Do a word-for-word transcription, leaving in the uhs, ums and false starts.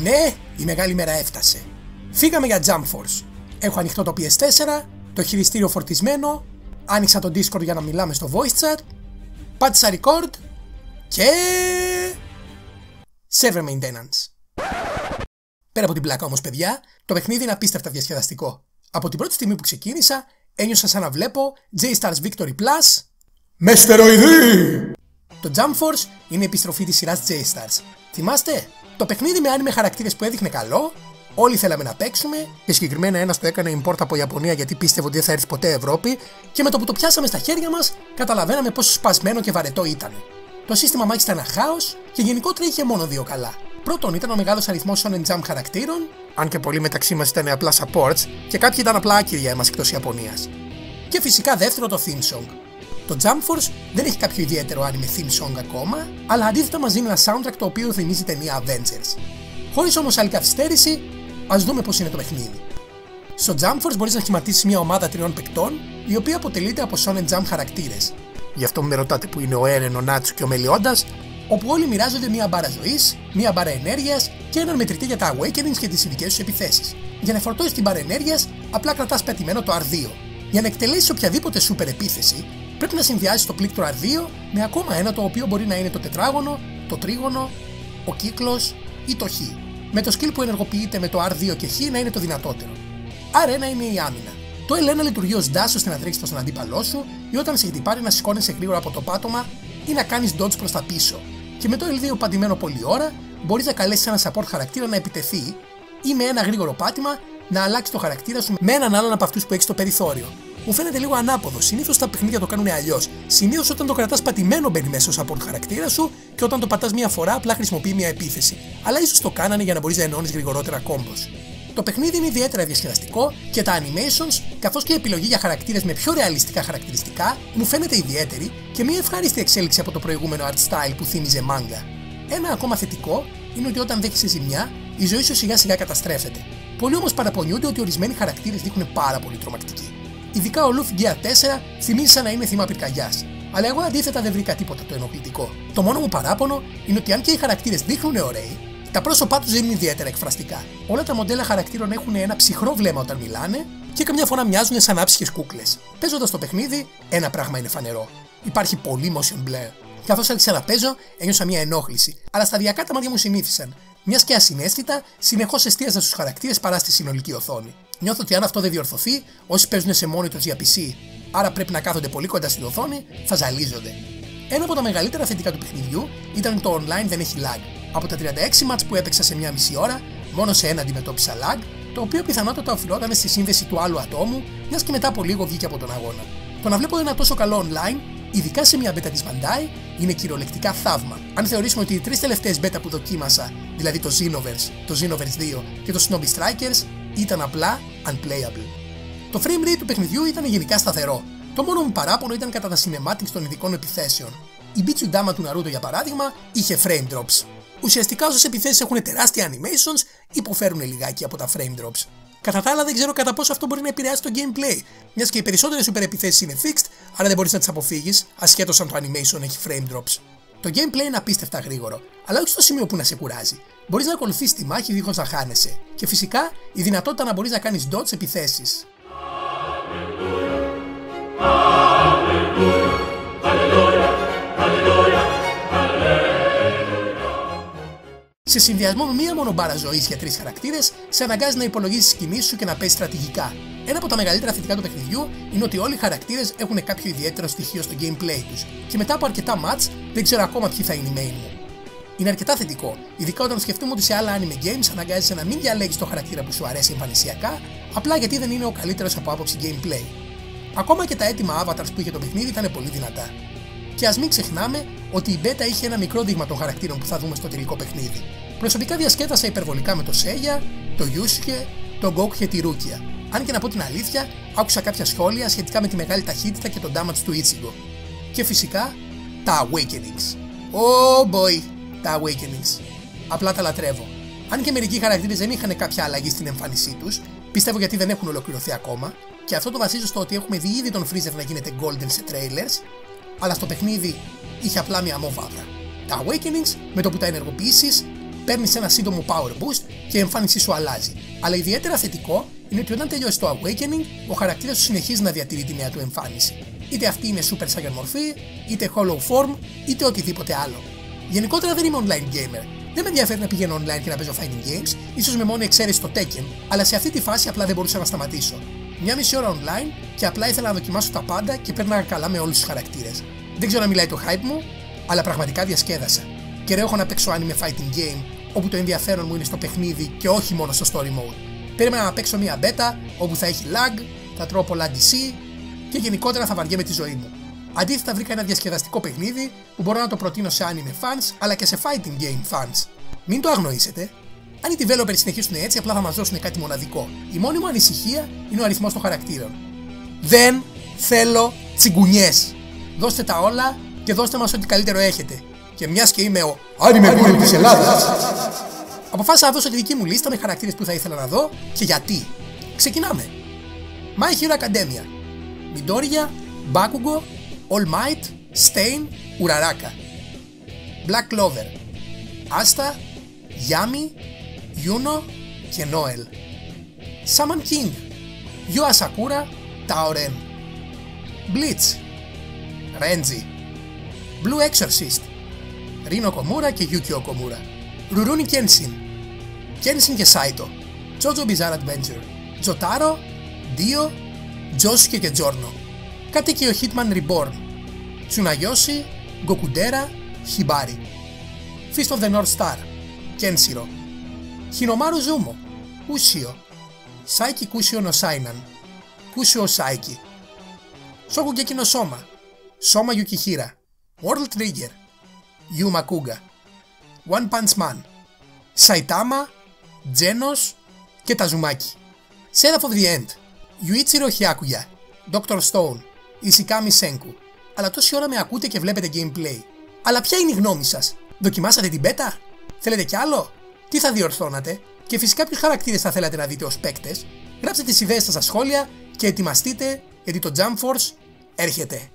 Ναι, η μεγάλη μέρα έφτασε. Φύγαμε για Jump Force. Έχω ανοιχτό το πι ες φορ, το χειριστήριο φορτισμένο, άνοιξα το Discord για να μιλάμε στο voice chat, πάτησα record και... server maintenance. Πέρα από την πλάκα όμως, παιδιά, το παιχνίδι είναι απίστευτα διασκεδαστικό. Από την πρώτη στιγμή που ξεκίνησα, ένιωσα σαν να βλέπω J-Stars Victory Plus με στεροειδή! Το Jump Force είναι η επιστροφή της σειράς J-Stars. Θυμάστε? Το παιχνίδι με άνιμε χαρακτήρες που έδειχνε καλό, όλοι θέλαμε να παίξουμε και συγκεκριμένα ένας το έκανε import από Ιαπωνία γιατί πίστευε ότι δεν θα έρθει ποτέ Ευρώπη και με το που το πιάσαμε στα χέρια μας καταλαβαίναμε πόσο σπασμένο και βαρετό ήταν. Το σύστημα μάχης ήταν ένα χάος και γενικότερα είχε μόνο δύο καλά. Πρώτον ήταν ο μεγάλος αριθμός Shonen Jump χαρακτήρων, αν και πολλοί μεταξύ μας ήταν απλά supports και κάποιοι ήταν απλά άκυρια μας εκτός Ιαπωνίας. Και φυσικά δεύτερο το theme song. Το Jump Force δεν έχει κάποιο ιδιαίτερο anime theme song ακόμα, αλλά αντίθετα μας δίνει ένα soundtrack το οποίο θυμίζει ταινία Avengers. Χωρίς όμως άλλη καθυστέρηση, ας δούμε πώς είναι το παιχνίδι. Στο Jump Force μπορείς να σχηματίσεις μια ομάδα τριών παικτών, η οποία αποτελείται από Shonen Jump χαρακτήρες. Γι' αυτό με ρωτάτε που είναι ο Eren, ο Natsu και ο Meliodas, όπου όλοι μοιράζονται μια μπάρα ζωής, μια μπάρα ενέργειας και έναν μετρητή για τα Awakenings και τις ειδικές τους επιθέσεις. Για να φορτώσεις την μπάρα ενέργειας, απλά κρατάς πετυμένο το αρ δύο. Για να εκτελέσεις οποιαδήποτε super επίθεση, πρέπει να συνδυάσεις το πλήκτρο αρ δύο με ακόμα ένα το οποίο μπορεί να είναι το τετράγωνο, το τρίγωνο, ο κύκλος ή το χ. Με το skill που ενεργοποιείται με το αρ δύο και χ να είναι το δυνατότερο. αρ ένα είναι η άμυνα. Το ελ ένα λειτουργεί ως dash ώστε να τρέξεις στον αντίπαλό σου ή όταν σε χτυπάρει να σηκώνεσαι γρήγορα από το πάτωμα ή να κάνεις dodge προς τα πίσω. Και με το ελ δύο παντημένο πολλή ώρα μπορείς να καλέσεις ένα support χαρακτήρα να επιτεθεί ή με ένα γρήγορο πάτημα να αλλάξεις το χαρακτήρα σου με έναν άλλον από αυτούς που έχεις στο περιθώριο. Μου φαίνεται λίγο ανάποδο. Συνήθως τα παιχνίδια το κάνουν αλλιώς. Συνήθως όταν το κρατάς πατημένο μπαίνει μέσα στο support χαρακτήρα σου και όταν το πατάς μία φορά απλά χρησιμοποιεί μία επίθεση. Αλλά ίσως το κάνανε για να μπορείς να ενώνεις γρηγορότερα κόμπος. Το παιχνίδι είναι ιδιαίτερα διασκεδαστικό και τα animations καθώς και η επιλογή για χαρακτήρες με πιο ρεαλιστικά χαρακτηριστικά μου φαίνεται ιδιαίτερη και μία ευχάριστη εξέλιξη από το προηγούμενο art style που θύμιζε μάγκα. Ένα ακόμα θετικό είναι ότι όταν δέχεσαι ζημιά η ζωή σου σιγά σιγά καταστρέφεται. Πολλοί όμως παραπονιούνται ότι ορισμένοι χαρακτήρες δείχνουν πάρα πολύ τρομακτικοί. Ειδικά ο Luffy Gear τέσσερα θυμίζει σαν να είναι θύμα πυρκαγιάς. Αλλά εγώ αντίθετα δεν βρήκα τίποτα το ενοχλητικό. Το μόνο μου παράπονο είναι ότι αν και οι χαρακτήρες δείχνουν ωραίοι, τα πρόσωπά τους δεν είναι ιδιαίτερα εκφραστικά. Όλα τα μοντέλα χαρακτήρων έχουν ένα ψυχρό βλέμμα όταν μιλάνε και καμιά φορά μοιάζουν σαν άψυχες κούκλες. Παίζοντας το παιχνίδι, ένα πράγμα είναι φανερό. Υπάρχει πολύ motion blur. Καθώς άρχισα να παίζω, ένιωσα μια ενόχληση, αλλά σταδιακά τα μάτια μου συνήθισαν. Μιας και ασυναίσθητα, συνεχώς εστίαζα στους χαρακτήρες παρά στη συνολική οθόνη. Νιώθω ότι αν αυτό δεν διορθωθεί, όσοι παίζουν σε monitors για πι σι, άρα πρέπει να κάθονται πολύ κοντά στην οθόνη, θα ζαλίζονται. Ένα από τα μεγαλύτερα θετικά του παιχνιδιού ήταν το online δεν έχει lag. Από τα τριάντα έξι match που έπαιξα σε μία μισή ώρα, μόνο σε ένα αντιμετώπισα lag, το οποίο πιθανότατα οφειλόταν στη σύνδεση του άλλου ατόμου, μιας και μετά από λίγο βγήκε από τον αγώνα. Το να βλέπω ένα τόσο καλό online, ειδικά σε μια beta της Bandai, είναι κυριολεκτικά θαύμα. Αν θεωρήσουμε ότι οι τρεις τελευταίες beta που δοκίμασα, δηλαδή το Xenoverse, το Xenoverse δύο και το Snobie Strikers, ήταν απλά unplayable. Το frame rate του παιχνιδιού ήταν γενικά σταθερό. Το μόνο μου παράπονο ήταν κατά τα cinematics των ειδικών επιθέσεων. Η Bichu Dama του Naruto για παράδειγμα είχε frame drops. Ουσιαστικά όσες επιθέσεις έχουν τεράστια animations υποφέρουν λιγάκι από τα frame drops. Κατά τα άλλα δεν ξέρω κατά πόσο αυτό μπορεί να επηρεάσει το gameplay, μιας και οι περισσότερες super επιθέσεις είναι fixed, άρα δεν μπορείς να τις αποφύγεις ασχέτως αν το animation έχει frame drops. Το gameplay είναι απίστευτα γρήγορο, αλλά όχι στο σημείο που να σε κουράζει. Μπορείς να ακολουθείς τη μάχη δίχως να χάνεσαι. Και φυσικά η δυνατότητα να μπορείς να κάνεις dodge επιθέσεις. Σε συνδυασμό με μία μόνο μπάρα ζωής για τρεις χαρακτήρες, σε αναγκάζει να υπολογίζεις τις κινήσεις σου και να παίζεις στρατηγικά. Ένα από τα μεγαλύτερα θετικά του παιχνιδιού είναι ότι όλοι οι χαρακτήρες έχουν κάποιο ιδιαίτερο στοιχείο στο gameplay τους και μετά από αρκετά match δεν ξέρω ακόμα ποιοι θα είναι οι main μου. Είναι αρκετά θετικό, ειδικά όταν σκεφτούμε ότι σε άλλα anime games αναγκάζεσαι να μην διαλέγεις το χαρακτήρα που σου αρέσει εμφανισιακά, απλά γιατί δεν είναι ο καλύτερος από άποψη gameplay. Ακόμα και τα έτοιμα avatars που είχε το παιχνίδι ήταν πολύ δυνατά. Και ας μην ξεχνάμε ότι η beta είχε ένα μικρό δείγμα των χαρακτήρων που θα δούμε στο τελικό παιχνίδι. Προσωπικά διασκέδασα υπερβολικά με το Seiya, το Yusuke, τον Goku και τη Rukia. Αν και να πω την αλήθεια, άκουσα κάποια σχόλια σχετικά με τη μεγάλη ταχύτητα και τον damage του Ichigo. Και φυσικά, τα Awakenings. Oh boy, τα Awakenings. Απλά τα λατρεύω. Αν και μερικοί χαρακτήρες δεν είχαν κάποια αλλαγή στην εμφάνισή τους, πιστεύω γιατί δεν έχουν ολοκληρωθεί ακόμα, και αυτό το βασίζω στο ότι έχουμε δει ήδη τον Freezer να γίνεται golden σε trailers, αλλά στο παιχνίδι είχε απλά μια μοβάδα. Τα Awakenings, με το που τα ενεργοποιήσεις, παίρνεις ένα σύντομο power boost και η εμφάνισή σου αλλάζει. Αλλά ιδιαίτερα θετικό είναι ότι όταν τελειώσει το Awakening, ο χαρακτήρας σου συνεχίζει να διατηρεί τη νέα του εμφάνιση. Είτε αυτή είναι Super Saiyan μορφή, είτε Hollow Form, είτε οτιδήποτε άλλο. Γενικότερα δεν είμαι online gamer. Δεν με ενδιαφέρει να πηγαίνω online και να παίζω fighting games, ίσως με μόνη εξαίρεση το Tekken, αλλά σε αυτή τη φάση απλά δεν μπορούσα να σταματήσω. Μια μισή ώρα online και απλά ήθελα να δοκιμάσω τα πάντα και πέρναγα καλά με όλους τους χαρακτήρες. Δεν ξέρω αν μιλάει το hype μου, αλλά πραγματικά διασκέδασα. Και ρέχω να παίξω anime fighting game, όπου το ενδιαφέρον μου είναι στο παιχνίδι και όχι μόνο στο story mode. Περίμενα να παίξω μια beta, όπου θα έχει lag, θα τρώω πολλά ντι σι και γενικότερα θα βαριέμαι τη ζωή μου. Αντίθετα, βρήκα ένα διασκεδαστικό παιχνίδι που μπορώ να το προτείνω σε anime fans αλλά και σε fighting game fans. Μην το αγνοήσετε. Αν οι developers συνεχίσουν έτσι, απλά θα μας δώσουν κάτι μοναδικό. Η μόνη μου ανησυχία είναι ο αριθμός των χαρακτήρων. Δεν θέλω τσιγκουνιές. Δώστε τα όλα και δώστε μας ό,τι καλύτερο έχετε. Και μιας και είμαι ο anime guru της Ελλάδας, αποφάσισα να δώσω τη δική μου λίστα με χαρακτήρες που θα ήθελα να δω και γιατί. Ξεκινάμε. My Hero Academia. Midoriya, Bakugo, All Might, Stein, Uraraka. Black Clover, Asta, Yami, Yuno και Noelle. Shaman King, Yo Asakura, Taoren. Bleach, Renji. Blue Exorcist, Rino Komura και Yukio Komura. Rurouni Kenshin, Kenshin και Saito. Jojo Bizarre Adventure, Jotaro, Dio, Josuke και Giorno. Κατeki ο Hitman Reborn, Tsunayoshi, Gokudera, Hibari. Fist of the North Star, Kenshiro. Hinomaru Zumo, Ushio. Saiki Kushio no Sainan, Kushio Saiki. Shokugeki no Soma, Soma Yukihira. World Trigger, Yu Makuga. One Punch Man, Saitama, Genos και Tazumaki. Seraph of the End, Yuichiro Hyakuya, Doctor Stone, Ishikami Senku. Αλλά τόση ώρα με ακούτε και βλέπετε gameplay. Αλλά ποια είναι η γνώμη σας? Δοκιμάσατε την beta? Θέλετε κι άλλο? Τι θα διορθώνατε? Και φυσικά ποιους χαρακτήρες θα θέλατε να δείτε ως παίκτες? Γράψτε τις ιδέες σας στα σχόλια και ετοιμαστείτε, γιατί το Jump Force έρχεται.